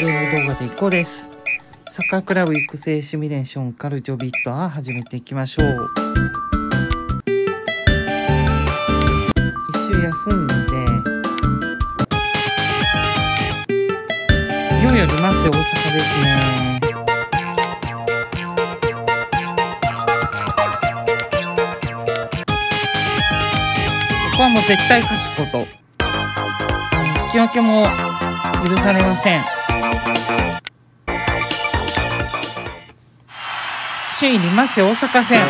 ゲーム動画でいこうです。サッカークラブ育成シミュレーションカルチョビッター始めていきましょう。一周休んでいよいよ出ますよ。大阪ですね。ここはもう絶対勝つこと、引き分けも許されません。首位にいますよ、大阪戦。大阪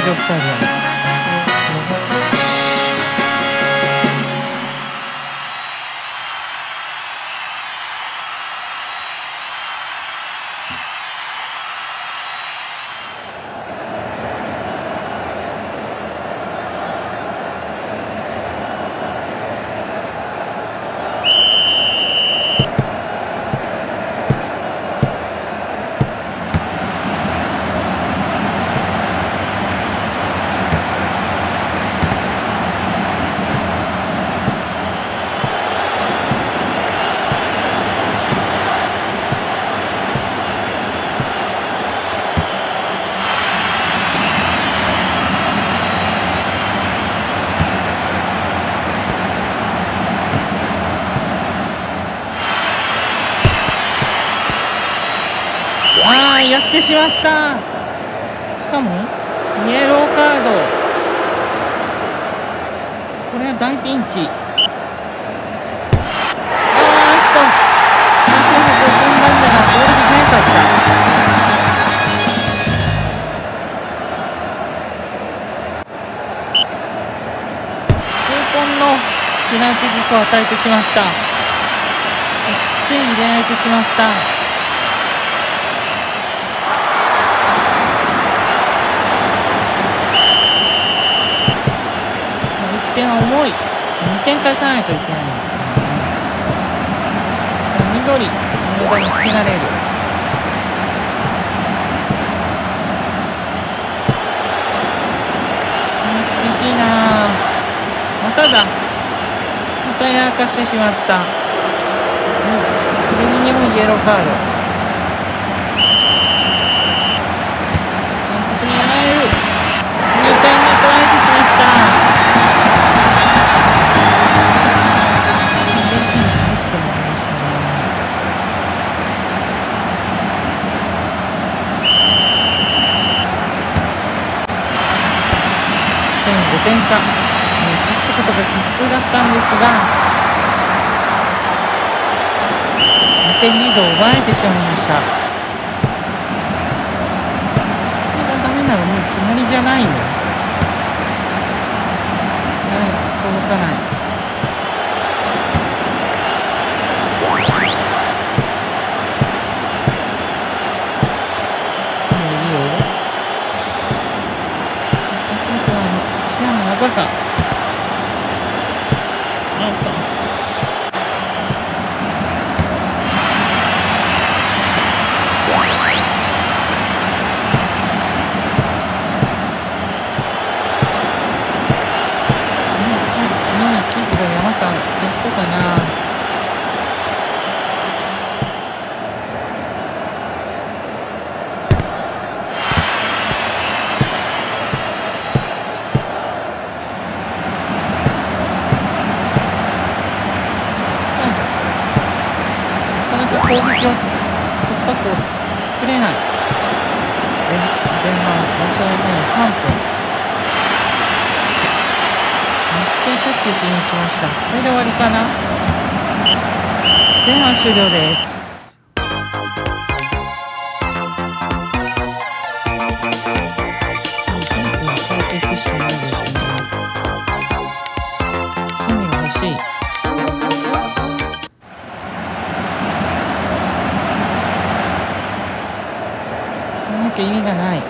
城スタジやってしまった。しかもイエローカード、これは大ピンチ。足の踏んだんだがボールが速かった。痛恨のペナルティーキックを与えてしまった。そして入れられてしまった。重い。2点返さないといけないですからね。さあ緑、この場に防がれる。厳しいな。まただ、またやらかしてしまった。クルミにもイエローカード、反則にやられる。2点目取られてしまった。5点差、勝つことが必須だったんですが、2点リードを奪われてしまいました。これがダメならもう決まりじゃないの。ダメ、届かない。まさかなんかキープが山かやったかな。攻撃を突破口を作れない。前半アディショナルタイム3分、見つけキャッチしに行きました。これで終わりかな。前半終了です。変えていくしかないですね。趣味が欲しい。意味がない。あ、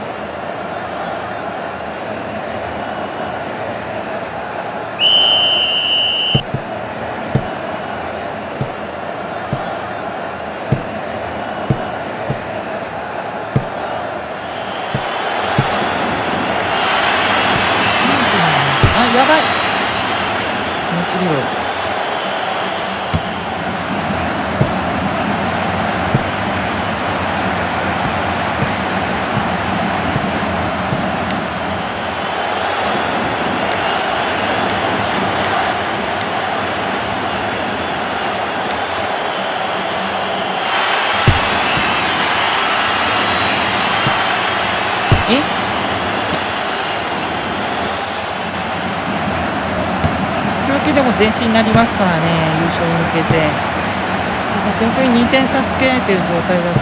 やばい。次はでも前進になりますからね、優勝に向けて。それが逆に2点差つけられている状態だと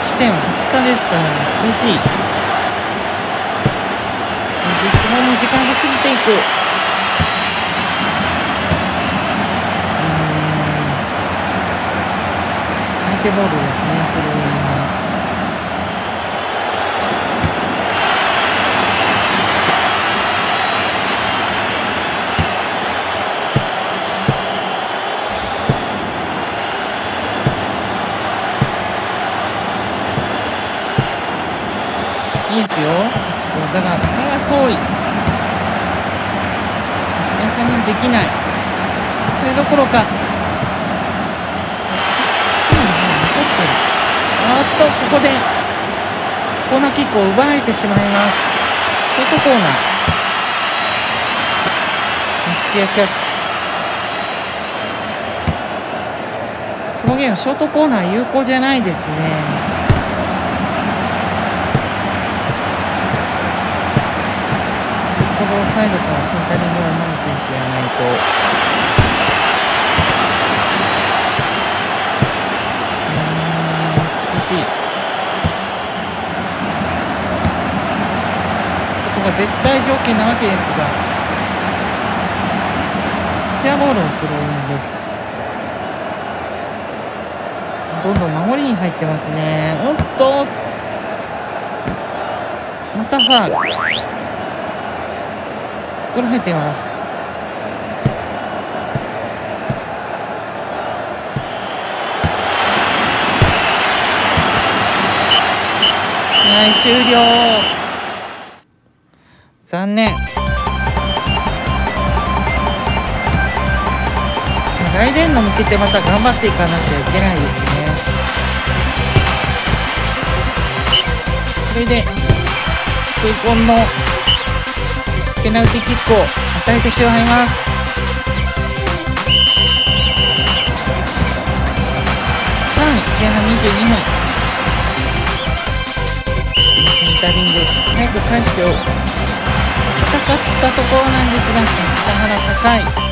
勝ち点は8差ですから、ね、厳しい。絶望の時間が過ぎていく。相手ボールですね、すごい今。いいですよ、そっちこうだが、これは遠い。1点差にはできない。それどころか。チームが残ってる。あっと、ここでコーナーキックを奪われてしまいます。ショートコーナー。松木がキャッチ。このゲームショートコーナー有効じゃないですね。サイドからセンタリングをうまい選手やないと厳しい。つくことが絶対条件なわけですが、こちらボールをスローインです。どんどん守りに入ってますね。おっとまたファウル。これ入っています。はい、終了。残念。来年の向けてまた頑張っていかなきゃいけないですね。これで痛恨のペナルティキックを与えてしまいます。さらに前半22分、センタリング早く返しておきたかったところなんですが、北原高い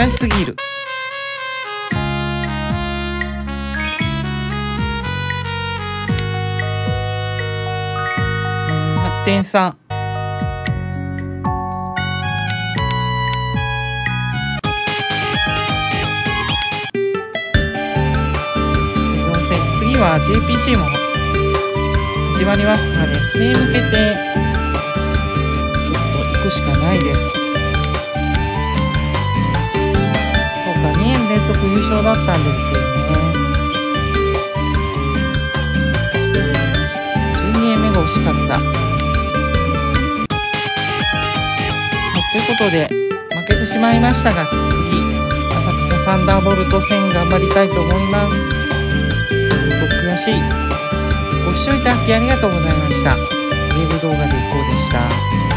近すぎる。8点差。次は JPC も始まりますからね。それに向けてちょっと行くしかないです。連続優勝だったんですけどね、12ゲーム目が惜しかった。ということで負けてしまいましたが、次浅草サンダーボルト戦頑張りたいと思います。本当悔しい。ご視聴いただきありがとうございました。ウェブ動画でいこうでした。